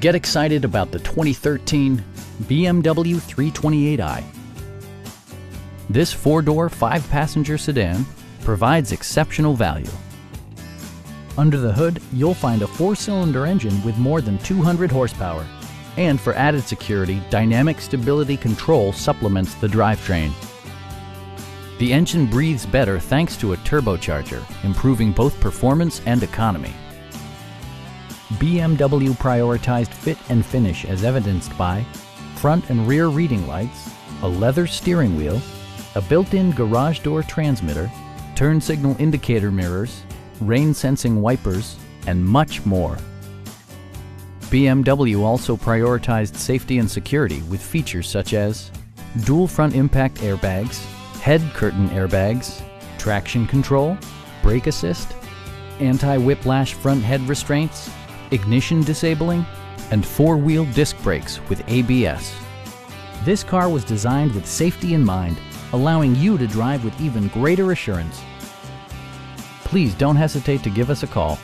Get excited about the 2013 BMW 328i. This four-door, five-passenger sedan provides exceptional value. Under the hood, you'll find a four-cylinder engine with more than 200 horsepower. And for added security, dynamic stability control supplements the drivetrain. The engine breathes better thanks to a turbocharger, improving both performance and economy. BMW prioritized fit and finish as evidenced by front and rear reading lights, a leather steering wheel, a built-in garage door transmitter, turn signal indicator mirrors, rain-sensing wipers, and much more. BMW also prioritized safety and security with features such as dual front impact airbags, head curtain airbags, traction control, brake assist, anti-whiplash front head restraints, ignition disabling, and four-wheel disc brakes with ABS. This car was designed with safety in mind, allowing you to drive with even greater assurance. Please don't hesitate to give us a call.